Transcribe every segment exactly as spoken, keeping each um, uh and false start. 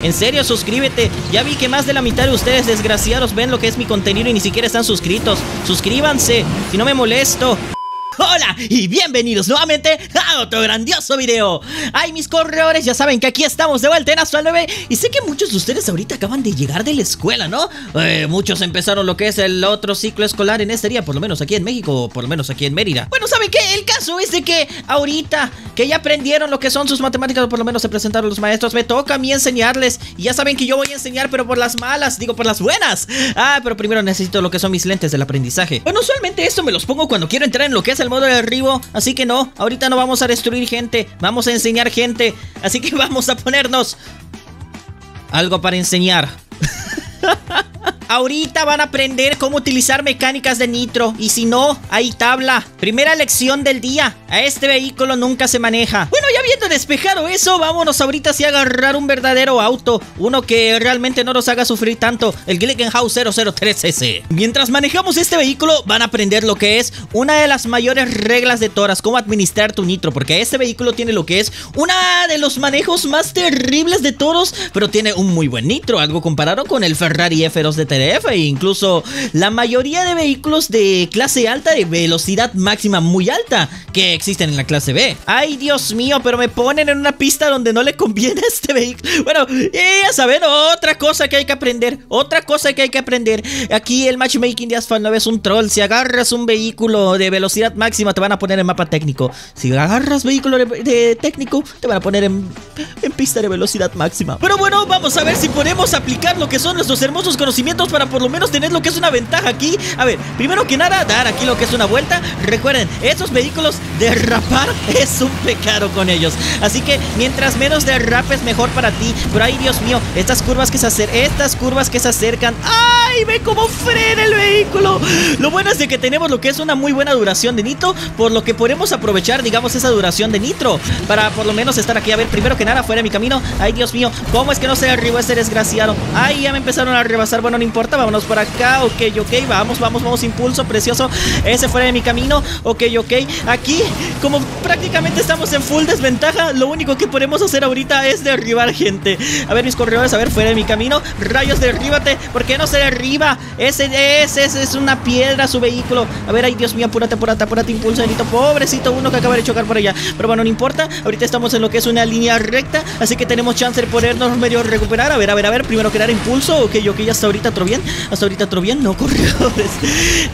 En serio, suscríbete. Ya vi que más de la mitad de ustedes desgraciados ven lo que es mi contenido y ni siquiera están suscritos. Suscríbanse, si no me molesto. Hola y bienvenidos nuevamente a otro grandioso video. Ay, mis corredores, ya saben que aquí estamos de vuelta en Asphalt nueve. Y sé que muchos de ustedes ahorita acaban de llegar de la escuela, ¿no? Eh, muchos empezaron lo que es el otro ciclo escolar en este día, por lo menos aquí en México, o por lo menos aquí en Mérida. Bueno, ¿saben qué? El caso es de que ahorita que ya aprendieron lo que son sus matemáticas, o por lo menos se presentaron los maestros, me toca a mí enseñarles. Y ya saben que yo voy a enseñar, pero por las malas, digo, por las buenas. Ah, pero primero necesito lo que son mis lentes del aprendizaje. Bueno, usualmente esto me los pongo cuando quiero entrar en lo que es el modo de arribo, así que no, ahorita no vamos a destruir gente, vamos a enseñar gente, así que vamos a ponernos algo para enseñar. Ahorita van a aprender cómo utilizar mecánicas de nitro, y si no, hay tabla. Primera lección del día, a este vehículo nunca se maneja. Bueno, ya viendo despejado eso, vámonos ahorita sí a agarrar un verdadero auto, uno que realmente no nos haga sufrir tanto, el Glickenhaus cero cero tres S. Mientras manejamos este vehículo, van a aprender lo que es una de las mayores reglas de todas, cómo administrar tu nitro, porque este vehículo tiene lo que es una de los manejos más terribles de todos, pero tiene un muy buen nitro, algo comparado con el Ferrari F dos de e incluso la mayoría de vehículos de clase alta, de velocidad máxima muy alta, que existen en la clase B. Ay, Dios mío, pero me ponen en una pista donde no le conviene a este vehículo. Bueno, eh, ya saben, otra cosa que hay que aprender, otra cosa que hay que aprender. Aquí el matchmaking de Asphalt nueve es un troll. Si agarras un vehículo de velocidad máxima, te van a poner en mapa técnico. Si agarras vehículo de, de técnico, te van a poner en, en pista de velocidad máxima. Pero bueno, vamos a ver si podemos aplicar lo que son nuestros hermosos conocimientos para por lo menos tener lo que es una ventaja aquí. A ver, primero que nada, dar aquí lo que es una vuelta. Recuerden, estos vehículos, derrapar es un pecado con ellos, así que mientras menos derrapes, mejor para ti. Pero ay, Dios mío, estas curvas que se acercan, estas curvas que se acercan, ay, ve cómo frena el vehículo. Lo bueno es de que tenemos lo que es una muy buena duración de nitro, por lo que podemos aprovechar, digamos, esa duración de nitro para por lo menos estar aquí. A ver, primero que nada, fuera de mi camino. Ay, Dios mío, cómo es que no se derribó ese desgraciado. Ay, ya me empezaron a rebasar. Bueno, no importa. Vámonos por acá, ok, ok, vamos, vamos, vamos, impulso, precioso, ese fuera de mi camino, ok, ok, aquí como prácticamente estamos en full desventaja, lo único que podemos hacer ahorita es derribar gente. A ver, mis corredores, a ver, fuera de mi camino, rayos, derríbate, ¿por qué no se derriba? Ese, ese, ese es una piedra su vehículo. A ver, ay, Dios mío, apúrate, apúrate, apúrate, impulso, delito, pobrecito uno que acaba de chocar por allá, pero bueno, no importa, ahorita estamos en lo que es una línea recta, así que tenemos chance de podernos medio recuperar. A ver, a ver, a ver, primero que dar impulso, ok, ok, hasta ahorita otro bien, hasta ahorita otro bien, no, corredores.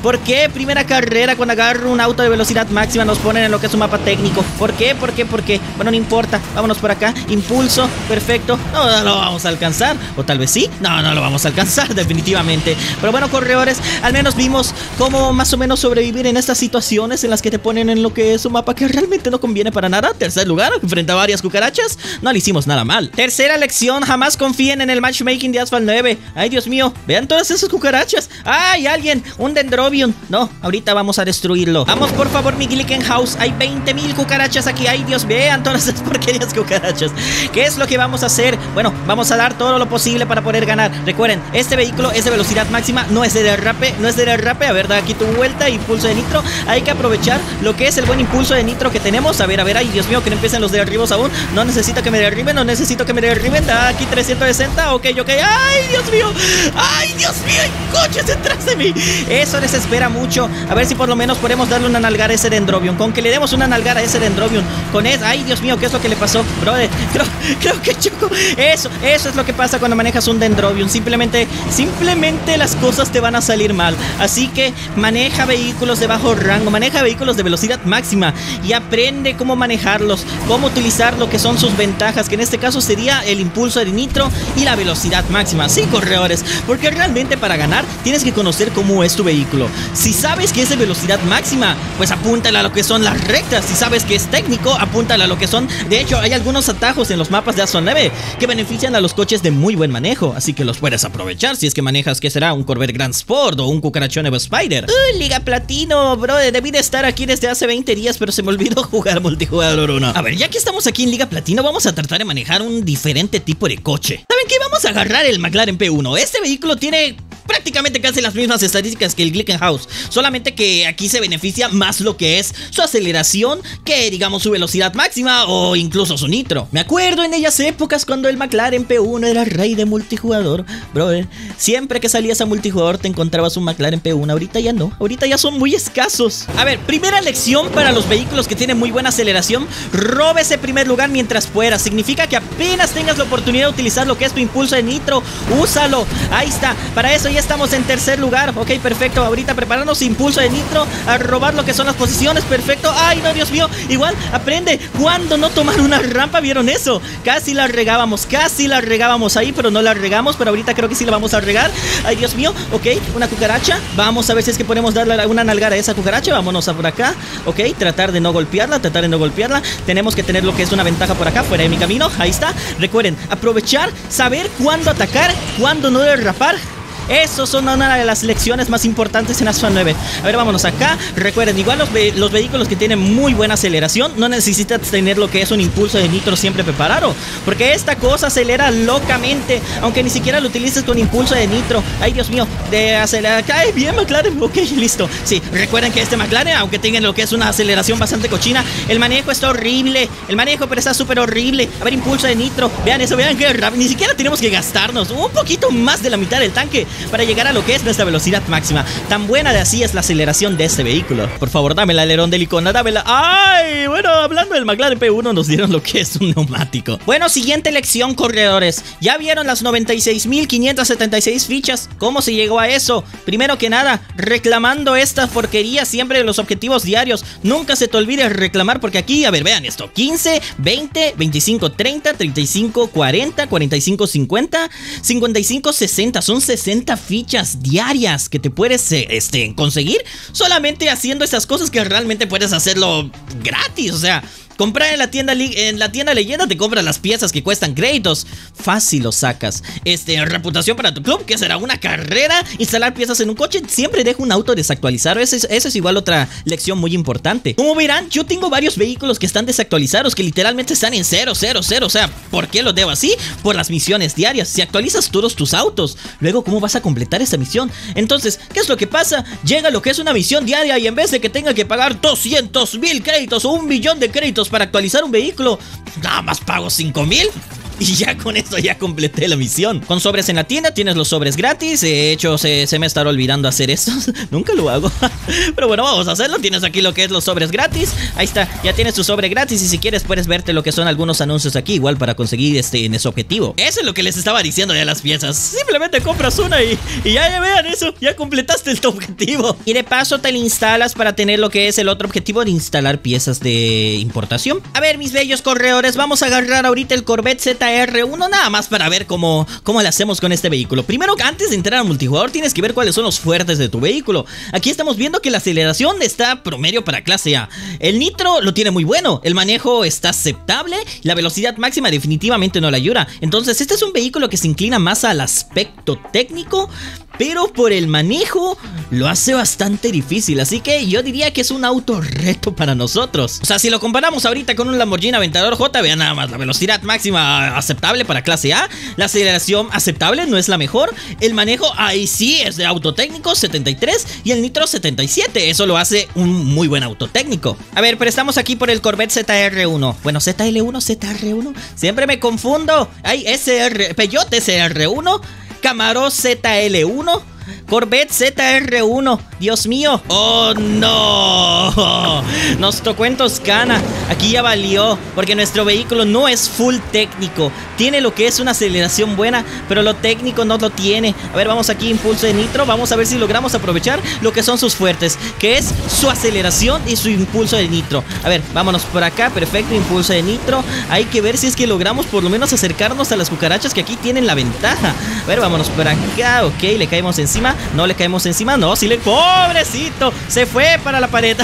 ¿Por qué? Primera carrera, cuando agarro un auto de velocidad máxima, nos ponen en lo que es un mapa técnico. ¿Por qué? ¿Por qué? ¿Por qué? Bueno, no importa, vámonos por acá, impulso, perfecto, no, no lo vamos a alcanzar, o tal vez sí, no, no lo vamos a alcanzar definitivamente, pero bueno, corredores, al menos vimos cómo más o menos sobrevivir en estas situaciones en las que te ponen en lo que es un mapa que realmente no conviene para nada. Tercer lugar, frente a varias cucarachas, no le hicimos nada mal. Tercera lección, jamás confíen en el matchmaking de Asphalt nueve, ay, Dios mío, vean todas esas cucarachas. ¡Ay, alguien! Un Dendrobium. No, ahorita vamos a destruirlo. Vamos, por favor, mi Glickenhaus. Hay veinte mil cucarachas aquí. ¡Ay, Dios! Vean todas esas porquerías cucarachas. ¿Qué es lo que vamos a hacer? Bueno, vamos a dar todo lo posible para poder ganar. Recuerden, este vehículo es de velocidad máxima, no es de derrape, no es de derrape. A ver, da aquí tu vuelta, impulso de nitro. Hay que aprovechar lo que es el buen impulso de nitro que tenemos. A ver, a ver, ay, Dios mío, que no empiecen los derribos aún. No necesito que me derriben, no necesito que me derriben. Da aquí trescientos sesenta, ok, ok. ¡Ay, Dios mío! ¡Ay, Dios mío! ¡Hay coches detrás de mí! Eso desespera mucho. A ver si por lo menos podemos darle una nalgada a ese Dendrobium. Con que le demos una nalgada a ese Dendrobium. Con eso... ¡Ay, Dios mío! ¿Qué es lo que le pasó? Brother, creo, creo que choco. Eso, eso es lo que pasa cuando manejas un Dendrobium. Simplemente, simplemente las cosas te van a salir mal. Así que maneja vehículos de bajo rango. Maneja vehículos de velocidad máxima. Y aprende cómo manejarlos. Cómo utilizar lo que son sus ventajas. Que en este caso sería el impulso de nitro y la velocidad máxima. Sí, corredores. Porque realmente para ganar tienes que conocer cómo es tu vehículo. Si sabes que es de velocidad máxima, pues apúntala a lo que son las rectas. Si sabes que es técnico, apúntala a lo que son. De hecho, hay algunos atajos en los mapas de Asphalt nueve que benefician a los coches de muy buen manejo, así que los puedes aprovechar si es que manejas, que será un Corvette Grand Sport o un Cucarachón Evo Spider. Uh, Liga Platino, bro, debí de estar aquí desde hace veinte días, pero se me olvidó jugar multijugador uno. A ver, ya que estamos aquí en Liga Platino, vamos a tratar de manejar un diferente tipo de coche. ¿Saben qué? Vamos a agarrar el McLaren P uno. Este vehículo tiene prácticamente casi las mismas estadísticas que el Glickenhaus, solamente que aquí se beneficia más lo que es su aceleración que digamos su velocidad máxima o incluso su nitro. Me acuerdo en ellas épocas cuando el McLaren P uno era rey de multijugador, brother. Siempre que salías a multijugador te encontrabas un McLaren P uno, ahorita ya no, ahorita ya son muy escasos. A ver, primera lección para los vehículos que tienen muy buena aceleración: robe ese primer lugar mientras puedas. Significa que apenas tengas la oportunidad de utilizar lo que es tu impulso de nitro, úsalo. Ahí está, para eso ya estamos en tercer lugar. Ok, perfecto, ahorita prepararnos, impulso de nitro, a robar lo que son las posiciones, perfecto. Ay, no, Dios mío, igual aprende cuando no tomar una rampa, ¿vieron eso? Casi la regábamos, casi la regábamos ahí, pero no la regamos, pero ahorita creo que sí la vamos a regar. Ay, Dios mío, ok, una cucaracha, vamos a ver si es que podemos darle una nalgada a esa cucaracha. Vámonos a por acá, ok, tratar de no golpearla, tratar de no golpearla, tenemos que tener lo que es una ventaja por acá, fuera de mi camino, ahí está. Recuerden, aprovechar, saber cuándo atacar, cuándo no derrapar. Esas son una de las lecciones más importantes en Asphalt nueve. A ver, vámonos acá. Recuerden, igual los, ve los vehículos que tienen muy buena aceleración, no necesitas tener lo que es un impulso de nitro siempre preparado, porque esta cosa acelera locamente, aunque ni siquiera lo utilices con impulso de nitro. Ay, Dios mío, de acelerar. Cae bien McLaren. Ok, listo. Sí, recuerden que este McLaren, aunque tenga lo que es una aceleración bastante cochina, el manejo está horrible. El manejo, pero está súper horrible. A ver, impulso de nitro. Vean eso, vean que ni siquiera tenemos que gastarnos un poquito más de la mitad del tanque para llegar a lo que es nuestra velocidad máxima. Tan buena de así es la aceleración de este vehículo. Por favor, dame el alerón de icona, dámela. ¡Ay! Bueno, hablando del McLaren P uno, nos dieron lo que es un neumático. Bueno, siguiente lección, corredores. ¿Ya vieron las noventa y seis mil quinientas setenta y seis fichas? ¿Cómo se llegó a eso? Primero que nada, reclamando estas porquerías siempre de los objetivos diarios. Nunca se te olvide reclamar, porque aquí, a ver, vean esto: quince, veinte, veinticinco, treinta, treinta y cinco, cuarenta, cuarenta y cinco, cincuenta, cincuenta y cinco, sesenta. Son sesenta fichas diarias que te puedes este, conseguir solamente haciendo estas cosas que realmente puedes hacerlo gratis. O sea, comprar en la tienda en la tienda leyenda te compras las piezas que cuestan créditos, fácil lo sacas. Este, reputación para tu club, que será una carrera. Instalar piezas en un coche, siempre dejo un auto desactualizado. Esa es, es igual otra lección muy importante. Como verán, yo tengo varios vehículos que están desactualizados, que literalmente están en cero, cero, cero. O sea, ¿por qué los debo así? Por las misiones diarias. Si actualizas todos tus autos, luego ¿cómo vas a completar esa misión? Entonces, ¿qué es lo que pasa? Llega lo que es una misión diaria y en vez de que tenga que pagar doscientos mil créditos o un millón de créditos para actualizar un vehículo, nada más pago cinco mil. Y ya con esto ya completé la misión. Con sobres en la tienda tienes los sobres gratis. De hecho, se, se me estará olvidando hacer esto. Nunca lo hago. Pero bueno, vamos a hacerlo. Tienes aquí lo que es los sobres gratis. Ahí está, ya tienes tu sobre gratis. Y si quieres puedes verte lo que son algunos anuncios aquí, igual para conseguir este en ese objetivo. Eso es lo que les estaba diciendo de las piezas. Simplemente compras una y, y ya, ya vean eso, ya completaste el objetivo. Y de paso te lo instalas para tener lo que es el otro objetivo de instalar piezas de importación. A ver, mis bellos corredores, vamos a agarrar ahorita el Corvette Z R uno, nada más para ver cómo, cómo le hacemos con este vehículo. Primero, antes de entrar al multijugador, tienes que ver cuáles son los fuertes de tu vehículo. Aquí estamos viendo que la aceleración está promedio para clase A. El nitro lo tiene muy bueno, el manejo está aceptable, la velocidad máxima definitivamente no le ayuda. Entonces este es un vehículo que se inclina más al aspecto técnico, pero por el manejo lo hace bastante difícil. Así que yo diría que es un auto reto para nosotros. O sea, si lo comparamos ahorita con un Lamborghini Aventador J, vean nada más, la velocidad máxima aceptable para clase A, la aceleración aceptable, no es la mejor. El manejo ahí sí es de auto técnico, setenta y tres, y el nitro setenta y siete. Eso lo hace un muy buen auto técnico. A ver, pero estamos aquí por el Corvette Z R uno. Bueno, Z L uno, Z R uno, siempre me confundo. Hay S R, Peyote S R uno, Camaro Z L uno, Corvette Z R uno. Dios mío. Oh, no. Nos tocó en Toscana. Aquí ya valió, porque nuestro vehículo no es full técnico. Tiene lo que es una aceleración buena, pero lo técnico no lo tiene. A ver, vamos aquí, impulso de nitro. Vamos a ver si logramos aprovechar lo que son sus fuertes, que es su aceleración y su impulso de nitro. A ver, vámonos por acá. Perfecto, impulso de nitro. Hay que ver si es que logramos por lo menos acercarnos a las cucarachas, que aquí tienen la ventaja. A ver, vámonos por acá. Ok, le caemos encima. No le caemos encima, no, si le... ¡Pobrecito! Se fue para la pared.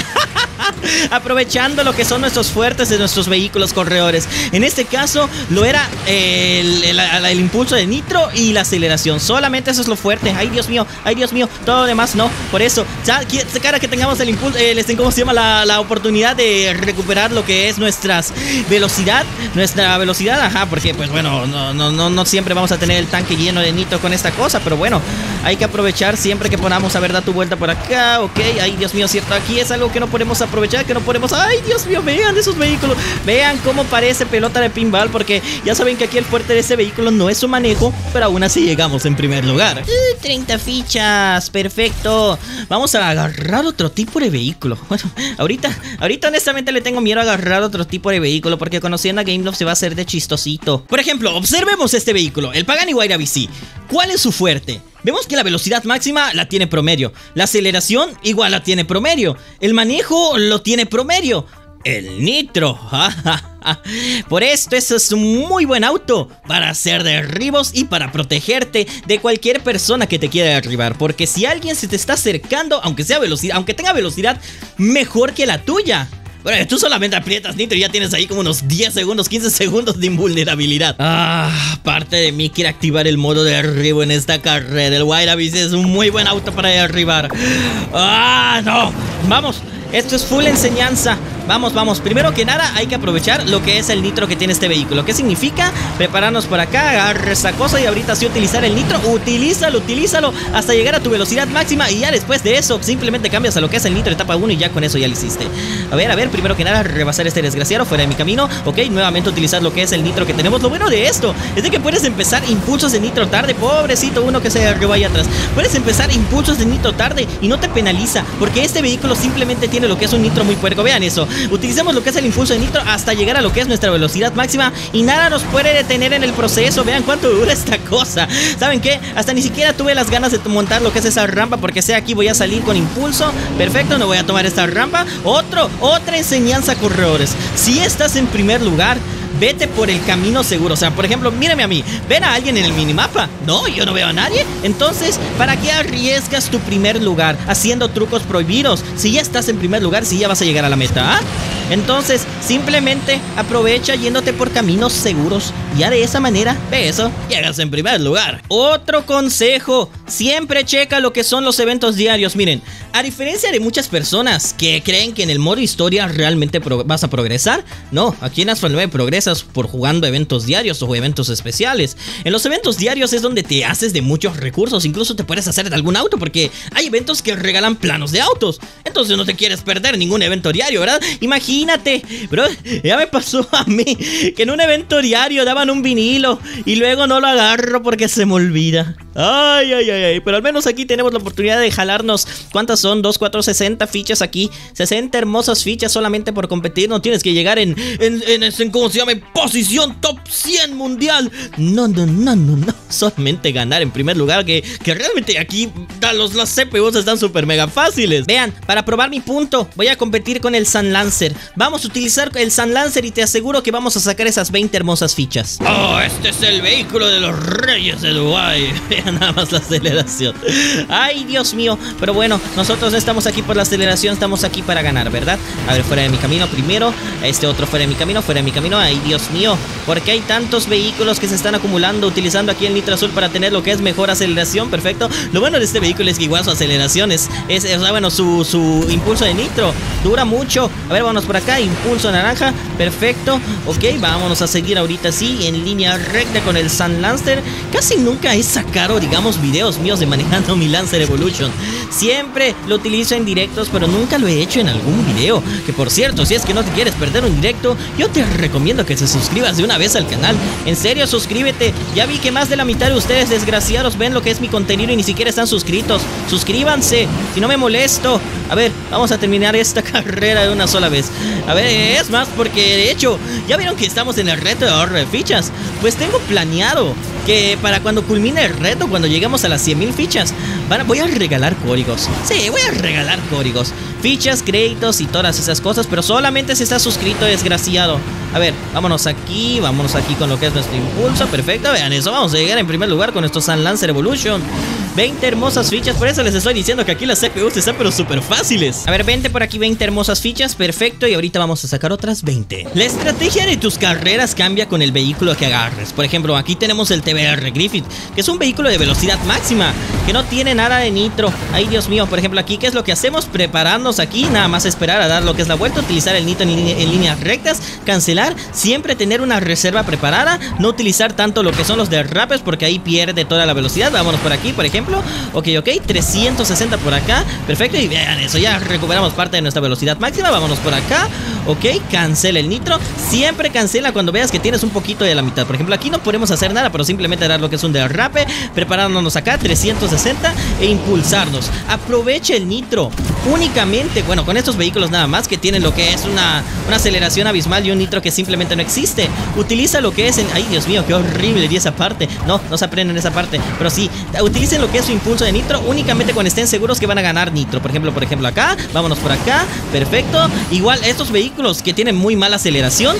aprovechando lo que son nuestros fuertes de nuestros vehículos corredores. En este caso lo era el, el, el, el impulso de nitro y la aceleración. Solamente eso es lo fuerte. Ay, Dios mío, ay, Dios mío, todo lo demás no. Por eso, ya cara que tengamos el impulso, eh, ¿cómo se llama? La, la oportunidad de recuperar lo que es nuestras velocidad, nuestra velocidad, ajá, porque pues bueno, no, no, no, no siempre vamos a tener el tanque lleno de nitro con esta cosa, pero bueno, hay que aprovechar siempre que podamos. A ver, da tu vuelta por acá, ok, ay, Dios mío, cierto, aquí es algo que no podemos aprovechar, que no podemos, ay, Dios mío, vean esos vehículos, vean cómo parece pelota de pinball, porque ya saben que aquí el fuerte de este vehículo no es su manejo, pero aún así llegamos en primer lugar. uh, treinta fichas, perfecto, vamos a agarrar otro tipo de vehículo. Bueno, ahorita, ahorita honestamente le tengo miedo a agarrar otro tipo de vehículo, porque conociendo a GameLoft se va a hacer de chistosito. Por ejemplo, observemos este vehículo, el Pagani Huayra B C. ¿Cuál es su fuerte? Vemos que la velocidad máxima la tiene promedio, la aceleración igual la tiene promedio, el manejo lo tiene promedio, el nitro. Por esto, eso es un muy buen auto para hacer derribos y para protegerte de cualquier persona que te quiera derribar, porque si alguien se te está acercando, aunque sea velocidad, aunque tenga velocidad mejor que la tuya, bueno, tú solamente aprietas nitro y ya tienes ahí como unos diez segundos, quince segundos de invulnerabilidad. Ah, parte de mí quiere activar el modo de derribo en esta carrera. El Wild Abyss es un muy buen auto para derribar. Ah, no. Vamos, esto es full enseñanza. Vamos, vamos, primero que nada hay que aprovechar lo que es el nitro que tiene este vehículo. ¿Qué significa? Prepararnos por acá, agarrar esta cosa y ahorita sí utilizar el nitro. Utilízalo, utilízalo hasta llegar a tu velocidad máxima y ya después de eso simplemente cambias a lo que es el nitro etapa uno y ya con eso ya lo hiciste. A ver, a ver, primero que nada rebasar este desgraciado fuera de mi camino. Ok, nuevamente utilizar lo que es el nitro que tenemos. Lo bueno de esto es de que puedes empezar impulsos de nitro tarde. Pobrecito uno que se derribó ahí atrás. Puedes empezar impulsos de nitro tarde y no te penaliza, porque este vehículo simplemente tiene lo que es un nitro muy puerco. Vean eso. Utilicemos lo que es el impulso de nitro hasta llegar a lo que es nuestra velocidad máxima y nada nos puede detener en el proceso. Vean cuánto dura esta cosa. ¿Saben qué? Hasta ni siquiera tuve las ganas de montar lo que es esa rampa, porque sé aquí voy a salir con impulso. Perfecto, no voy a tomar esta rampa. Otro, otra enseñanza, corredores. Si estás en primer lugar, vete por el camino seguro. O sea, por ejemplo, mírame a mí. ¿Ven a alguien en el minimapa? No, yo no veo a nadie. Entonces, ¿para qué arriesgas tu primer lugar haciendo trucos prohibidos? Si ya estás en primer lugar, si ya vas a llegar a la meta, ¿ah? Entonces, simplemente aprovecha yéndote por caminos seguros. Ya de esa manera, ve eso, llegas en primer lugar. Otro consejo, siempre checa lo que son los eventos diarios. Miren, a diferencia de muchas personas que creen que en el modo historia realmente vas a progresar, no, aquí en Asphalt nueve progresas por jugando eventos diarios o eventos especiales. En los eventos diarios es donde te haces de muchos recursos, incluso te puedes hacer de algún auto, porque hay eventos que regalan planos de autos. Entonces no te quieres perder ningún evento diario, ¿verdad? Imagínate. Imagínate, bro, ya me pasó a mí que en un evento diario daban un vinilo y luego no lo agarro porque se me olvida. Ay, ay, ay, ay, pero al menos aquí tenemos la oportunidad de jalarnos, ¿cuántas son? dos, cuatro, sesenta fichas aquí, sesenta hermosas fichas solamente por competir. No tienes que llegar en, en, en, en ¿cómo se llama? En posición top cien mundial. No, no, no, no, no, solamente ganar en primer lugar, que, que realmente aquí los, los C P Us están súper mega fáciles. Vean, para probar mi punto, voy a competir con el Sun Lancer. Vamos a utilizar el Sun Lancer y te aseguro que vamos a sacar esas veinte hermosas fichas. Oh, este es el vehículo de los reyes de Dubái. Vean nada más la aceleración. Ay, Dios mío. Pero bueno, nosotros no estamos aquí por la aceleración, estamos aquí para ganar, ¿verdad? A ver, fuera de mi camino primero. Este otro fuera de mi camino, fuera de mi camino. Ay, Dios mío. ¿Por qué hay tantos vehículos que se están acumulando utilizando aquí el nitro azul para tener lo que es mejor aceleración? Perfecto. Lo bueno de este vehículo es que igual su aceleración es, es, es bueno, su, su impulso de nitro dura mucho. A ver, vámonos por acá, impulso naranja, perfecto. Ok, vámonos a seguir ahorita sí en línea recta con el Sun Lancer. Casi nunca he sacado, digamos, videos míos de manejando mi Lancer Evolution. Siempre lo utilizo en directos, pero nunca lo he hecho en algún video. Que por cierto, si es que no te quieres perder un directo, yo te recomiendo que te suscribas de una vez al canal. En serio, suscríbete. Ya vi que más de la mitad de ustedes desgraciados ven lo que es mi contenido y ni siquiera están suscritos. Suscríbanse, si no me molesto. A ver, vamos a terminar esta carrera de una sola vez. A ver, es más, porque de hecho, ya vieron que estamos en el reto de ahorro de fichas. Pues tengo planeado que para cuando culmine el reto, cuando lleguemos a las cien mil fichas, van a, voy a regalar códigos. Sí, voy a regalar códigos, fichas, créditos y todas esas cosas, pero solamente si estás suscrito, desgraciado. A ver, vámonos aquí, vámonos aquí con lo que es nuestro impulso. Perfecto, vean eso, vamos a llegar en primer lugar con nuestro Sun Lancer Evolution. veinte hermosas fichas. Por eso les estoy diciendo que aquí las C P Us están pero súper fáciles. A ver, vente por aquí, veinte hermosas fichas. Perfecto, y ahorita vamos a sacar otras veinte. La estrategia de tus carreras cambia con el vehículo que agarres. Por ejemplo, aquí tenemos el T B R Griffith, que es un vehículo de velocidad máxima, que no tiene nada de nitro. Ay, Dios mío. Por ejemplo, aquí, ¿qué es lo que hacemos? Prepararnos aquí, nada más esperar a dar lo que es la vuelta, utilizar el nitro en, en líneas rectas, cancelar, siempre tener una reserva preparada, no utilizar tanto lo que son los derrapes porque ahí pierde toda la velocidad. Vámonos por aquí, por ejemplo. Ok, ok, trescientos sesenta por acá. Perfecto, y vean eso, ya recuperamos parte de nuestra velocidad máxima. Vámonos por acá. Ok, cancela el nitro. Siempre cancela cuando veas que tienes un poquito de la mitad. Por ejemplo, aquí no podemos hacer nada, pero simplemente dar lo que es un derrape, preparándonos acá, trescientos sesenta, e impulsarnos. Aproveche el nitro únicamente, bueno, con estos vehículos nada más, que tienen lo que es una, una aceleración abismal y un nitro que simplemente no existe. Utiliza lo que es, en, ay Dios mío, qué horrible, y esa parte, no, no se aprenden esa parte, pero sí, utilicen lo que es su impulso de nitro únicamente cuando estén seguros que van a ganar nitro. Por ejemplo, por ejemplo acá, vámonos por acá, perfecto. Igual estos vehículos que tienen muy mala aceleración,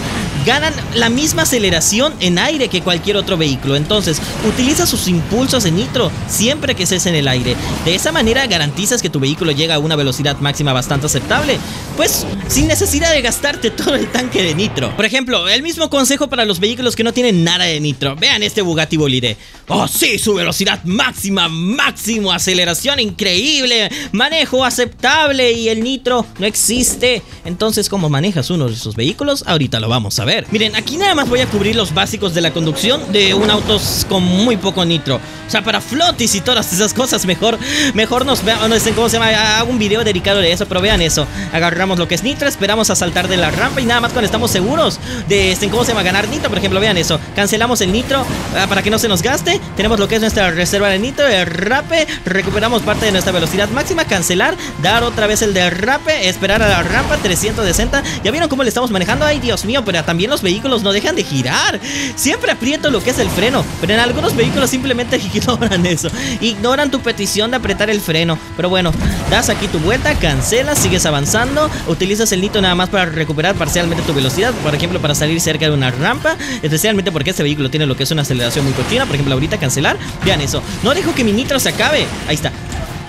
ganan la misma aceleración en aire que cualquier otro vehículo. Entonces, utiliza sus impulsos en nitro siempre que estés en el aire. De esa manera garantizas que tu vehículo llega a una velocidad máxima bastante aceptable, pues sin necesidad de gastarte todo el tanque de nitro. Por ejemplo, el mismo consejo para los vehículos que no tienen nada de nitro. Vean este Bugatti Bolide. Oh sí, su velocidad máxima, máximo, aceleración increíble, manejo aceptable, y el nitro no existe. Entonces, ¿cómo manejas uno de esos vehículos? Ahorita lo vamos a ver. Miren, aquí nada más voy a cubrir los básicos de la conducción de un auto con muy poco nitro. O sea, para flotis y todas esas cosas, mejor mejor nos vean, no sé cómo se llama, hago un video dedicado de eso, pero vean eso. Agarramos lo que es nitro, esperamos a saltar de la rampa y nada más cuando estamos seguros de cómo se va a ganar nitro. Por ejemplo, vean eso, cancelamos el nitro para que no se nos gaste, tenemos lo que es nuestra reserva de nitro, derrape, recuperamos parte de nuestra velocidad máxima, cancelar, dar otra vez el derrape, esperar a la rampa, trescientos sesenta. ¿Ya vieron cómo le estamos manejando? Ay, Dios mío, pero también los vehículos no dejan de girar. Siempre aprieto lo que es el freno, pero en algunos vehículos simplemente ignoran eso, ignoran tu petición de apretar el freno. Pero bueno, das aquí tu vuelta, cancelas, sigues avanzando, utilizas el nitro nada más para recuperar parcialmente tu velocidad, por ejemplo para salir cerca de una rampa, especialmente porque este vehículo tiene lo que es una aceleración muy continua. Por ejemplo, ahorita cancelar, vean eso, no dejo que mi nitro se acabe, ahí está.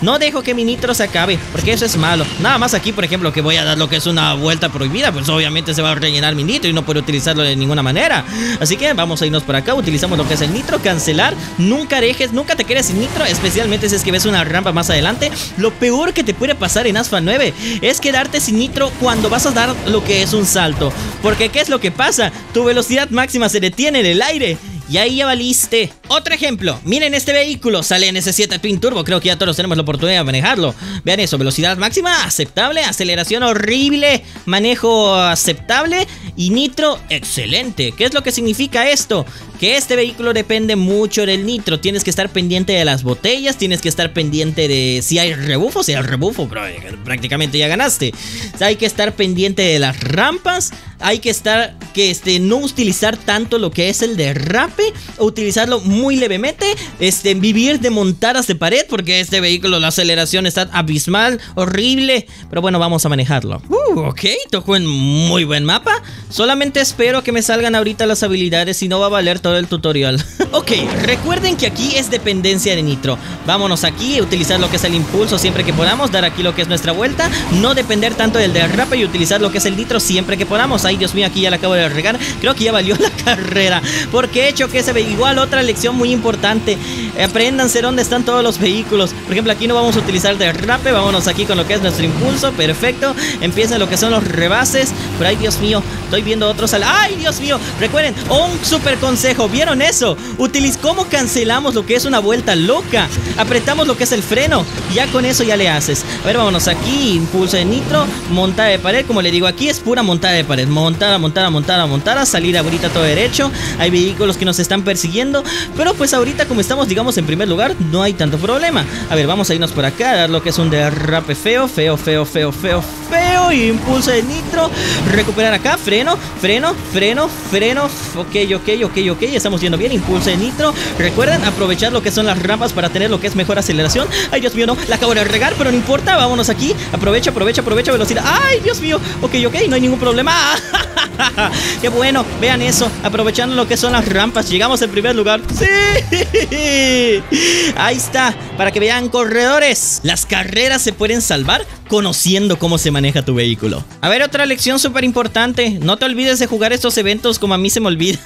No dejo que mi nitro se acabe, porque eso es malo. Nada más aquí, por ejemplo, que voy a dar lo que es una vuelta prohibida, pues obviamente se va a rellenar mi nitro y no puedo utilizarlo de ninguna manera. Así que vamos a irnos por acá, utilizamos lo que es el nitro, cancelar. Nunca dejes, nunca te quedes sin nitro, especialmente si es que ves una rampa más adelante. Lo peor que te puede pasar en Asphalt nueve es quedarte sin nitro cuando vas a dar lo que es un salto. Porque ¿qué es lo que pasa? Tu velocidad máxima se detiene en el aire y ahí ya valiste. Otro ejemplo, miren este vehículo, sale en S siete Pin Turbo, creo que ya todos tenemos la oportunidad de manejarlo. Vean eso, velocidad máxima aceptable, aceleración horrible, manejo aceptable y nitro excelente. ¿Qué es lo que significa esto? Que este vehículo depende mucho del nitro, tienes que estar pendiente de las botellas, tienes que estar pendiente de si hay rebufo, si hay rebufo, bro, prácticamente ya ganaste. O sea, hay que estar pendiente de las rampas, hay que estar, que este, no utilizar tanto lo que es el derrape, o utilizarlo muy levemente, este, vivir de montadas de pared, porque este vehículo la aceleración está abismal, horrible, pero bueno, vamos a manejarlo. Uh, ok, tocó en muy buen mapa, solamente espero que me salgan ahorita las habilidades y no va a valer todo el tutorial. Ok, recuerden que aquí es dependencia de nitro. Vámonos aquí, utilizar lo que es el impulso siempre que podamos, dar aquí lo que es nuestra vuelta, no depender tanto del derrape y utilizar lo que es el nitro siempre que podamos. Ay, Dios mío, aquí ya la acabo de regar, creo que ya valió la carrera, porque he hecho que se ve igual. Otra lección muy importante, apréndanse dónde están todos los vehículos. Por ejemplo, aquí no vamos a utilizar el derrape, vámonos aquí con lo que es nuestro impulso, perfecto, empiezan lo que son los rebases, pero ay, Dios mío, estoy viendo otros al... ay, Dios mío, recuerden, un super consejo. ¿Vieron eso? Utiliz ¿Cómo cancelamos lo que es una vuelta loca? Apretamos lo que es el freno, ya con eso ya le haces. A ver, vámonos aquí, impulso de nitro, montada de pared, como le digo, aquí es pura montada de pared, montada, montada, montada, montada, salir ahorita todo derecho. Hay vehículos que nos están persiguiendo, pero pues ahorita como estamos, digamos, en primer lugar, no hay tanto problema. A ver, vamos a irnos por acá, a dar lo que es un derrape feo, feo, feo, feo, feo, feo, y impulso de nitro, recuperar acá, freno, freno, freno, freno, ok, ok, ok, ok. Estamos yendo bien, impulso de nitro. Recuerden aprovechar lo que son las rampas para tener lo que es mejor aceleración. Ay, Dios mío, no, la acabo de regar, pero no importa, vámonos aquí. Aprovecha, aprovecha, aprovecha velocidad. Ay, Dios mío, ok, ok, no hay ningún problema. Qué bueno, vean eso, aprovechando lo que son las rampas, llegamos al primer lugar. ¡Sí! Ahí está, para que vean, corredores, las carreras se pueden salvar conociendo cómo se maneja tu vehículo. A ver, otra lección súper importante, no te olvides de jugar estos eventos como a mí se me olvida.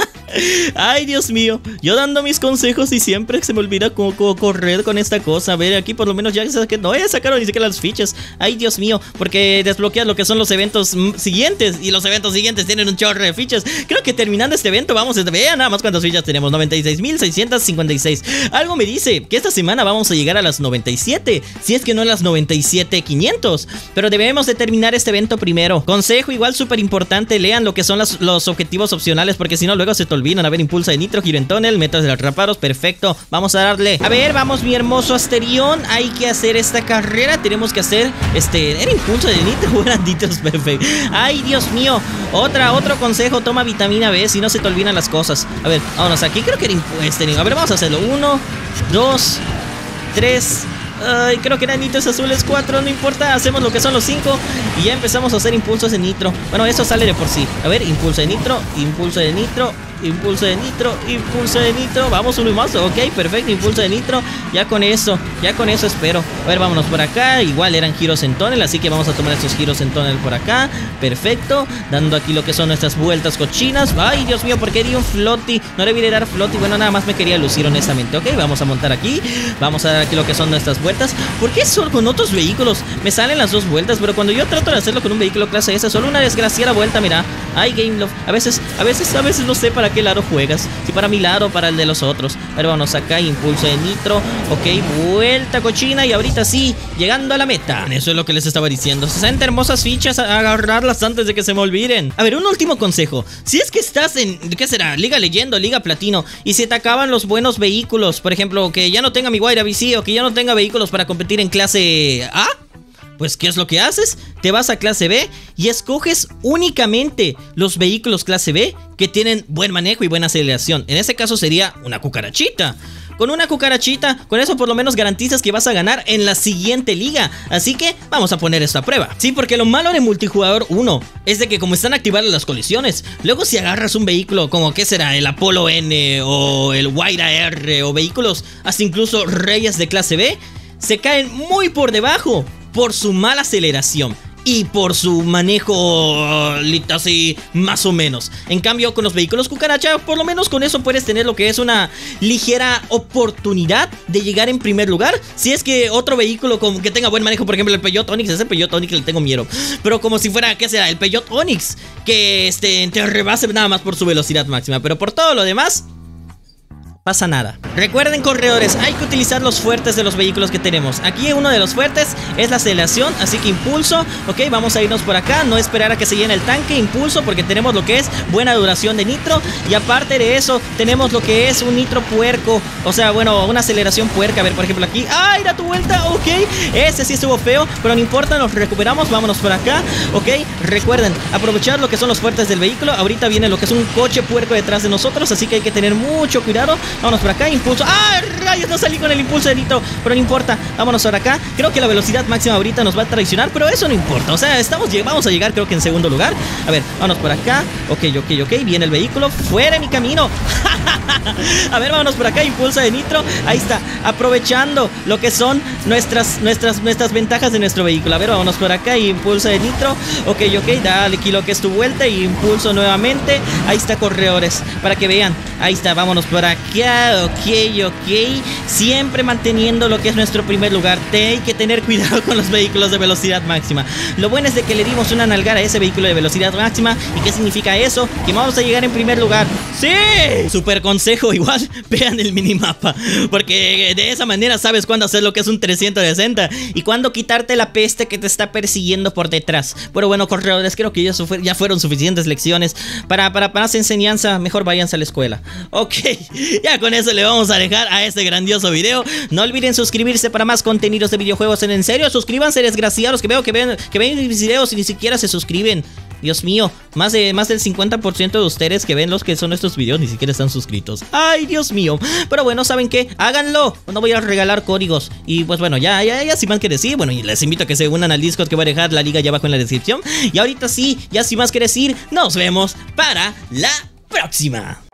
Ay, Dios mío, yo dando mis consejos y siempre se me olvida cómo correr con esta cosa. A ver, aquí por lo menos ya que no he sacado ni siquiera las fichas. Ay, Dios mío, porque desbloqueas lo que son los eventos siguientes, y los eventos siguientes tienen un chorro de fichas. Creo que terminando este evento vamos a ver nada más cuántas fichas tenemos. Noventa y seis mil seiscientas cincuenta y seis. Algo me dice que esta semana vamos a llegar a las noventa y siete, si es que no a las noventa y siete mil quinientos. Pero debemos de terminar este evento primero. Consejo igual súper importante, lean lo que son las, los objetivos opcionales, porque si no luego se te olvidan. A ver, impulsa de nitro, giro en tonel, metas de los raparos, perfecto, vamos a darle. A ver, vamos mi hermoso Asterión, hay que hacer esta carrera, tenemos que hacer este, era impulso de nitro, eran nitros, perfecto. Ay, Dios mío, otra, otro consejo, toma vitamina B, si no se te olvidan las cosas. A ver, vámonos, aquí creo que era impulso, a ver, vamos a hacerlo, uno, dos, tres, ay, creo que eran nitros azules, cuatro, no importa, hacemos lo que son los cinco y ya empezamos a hacer impulsos de nitro. Bueno, eso sale de por sí, a ver, impulso de nitro, impulso de nitro, impulso de nitro, impulso de nitro. Vamos uno más, ok, perfecto, impulso de nitro. Ya con eso, ya con eso espero. A ver, vámonos por acá, igual eran giros en tonel, así que vamos a tomar estos giros en tonel por acá, perfecto, dando aquí lo que son nuestras vueltas cochinas. Ay, Dios mío, ¿por qué di un flotti? No le vi dar flotti, bueno, nada más me quería lucir honestamente. Ok, vamos a montar aquí, vamos a dar aquí lo que son nuestras vueltas. ¿Por qué solo con otros vehículos me salen las dos vueltas? Pero cuando yo trato de hacerlo con un vehículo clase S, solo una desgraciada vuelta, mira. Ay, GameLoft, a veces, a veces, a veces no sé para ¿Para qué lado juegas? Si para mi lado o para el de los otros. Pero vamos acá, impulso de nitro. Ok, vuelta cochina. Y ahorita sí, llegando a la meta. Eso es lo que les estaba diciendo. Se sienten hermosas fichas, agarrarlas antes de que se me olviden. A ver, un último consejo. Si es que estás en, ¿qué será? Liga Leyendo, Liga Platino, y se te acaban los buenos vehículos, por ejemplo, que ya no tenga mi Huayra B C, o que ya no tenga vehículos para competir en clase A, pues ¿qué es lo que haces? Te vas a clase B y escoges únicamente los vehículos clase B que tienen buen manejo y buena aceleración. En este caso sería una cucarachita. Con una cucarachita, con eso por lo menos garantizas que vas a ganar en la siguiente liga. Así que vamos a poner esto a prueba. Sí, porque lo malo de multijugador uno es de que como están activadas las colisiones, luego si agarras un vehículo como ¿qué será? El Apolo N o el Huayra R, o vehículos hasta incluso reyes de clase B, se caen muy por debajo por su mala aceleración y por su manejo así más o menos. En cambio con los vehículos cucaracha, por lo menos con eso puedes tener lo que es una ligera oportunidad de llegar en primer lugar, si es que otro vehículo con, que tenga buen manejo, por ejemplo el Peugeot Onyx. Ese Peugeot Onyx le tengo miedo, pero como si fuera, ¿qué será? El Peugeot Onyx, que este, te rebase nada más por su velocidad máxima, pero por todo lo demás pasa nada. Recuerden corredores, hay que utilizar los fuertes de los vehículos que tenemos. Aquí uno de los fuertes es la aceleración, así que impulso. Ok, vamos a irnos por acá, no esperar a que se llene el tanque, impulso, porque tenemos lo que es buena duración de nitro, y aparte de eso tenemos lo que es un nitro puerco, o sea, bueno, una aceleración puerca. A ver, por ejemplo aquí, ¡ay, da tu vuelta! Ok, ese sí estuvo feo, pero no importa, nos recuperamos, vámonos por acá. Ok, recuerden aprovechar lo que son los fuertes del vehículo. Ahorita viene lo que es un coche puerco detrás de nosotros, así que hay que tener mucho cuidado. Vámonos por acá, impulso. ¡Ah, rayos! No salí con el impulso de nitro, pero no importa. Vámonos por acá. Creo que la velocidad máxima ahorita nos va a traicionar, pero eso no importa. O sea, estamos, vamos a llegar creo que en segundo lugar. A ver, vámonos por acá. Ok, ok, ok. Viene el vehículo. ¡Fuera de mi camino! A ver, vámonos por acá, impulso de nitro. Ahí está, aprovechando lo que son nuestras, nuestras, nuestras ventajas de nuestro vehículo. A ver, vámonos por acá, impulso de nitro. Ok, ok, dale aquí lo que es tu vuelta y impulso nuevamente. Ahí está, corredores, para que vean. Ahí está, vámonos por aquí. Ok, ok, siempre manteniendo lo que es nuestro primer lugar. Te hay que tener cuidado con los vehículos de velocidad máxima. Lo bueno es de que le dimos una nalgada a ese vehículo de velocidad máxima. ¿Y qué significa eso? Que vamos a llegar en primer lugar. ¡Sí! Super consejo igual, vean el minimapa, porque de esa manera sabes cuándo hacer lo que es un trescientos sesenta y cuándo quitarte la peste que te está persiguiendo por detrás. Pero bueno, corredores, creo que ya, ya fueron suficientes lecciones para, para, para esa enseñanza. Mejor váyanse a la escuela. Ok, ya con eso le vamos a dejar a este grandioso video. No olviden suscribirse para más contenidos de videojuegos. En serio, suscríbanse, desgraciados, que veo que ven, que ven mis videos y ni siquiera se suscriben. Dios mío, más de, más del cincuenta por ciento de ustedes que ven los que son estos videos ni siquiera están suscritos. suscritos. ¡Ay, Dios mío! Pero bueno, ¿saben qué? ¡Háganlo! No voy a regalar códigos. Y pues bueno, ya, ya, ya, sin más que decir. Bueno, y les invito a que se unan al Discord, que voy a dejar la liga allá abajo en la descripción. Y ahorita sí, ya sin más que decir, nos vemos para la próxima.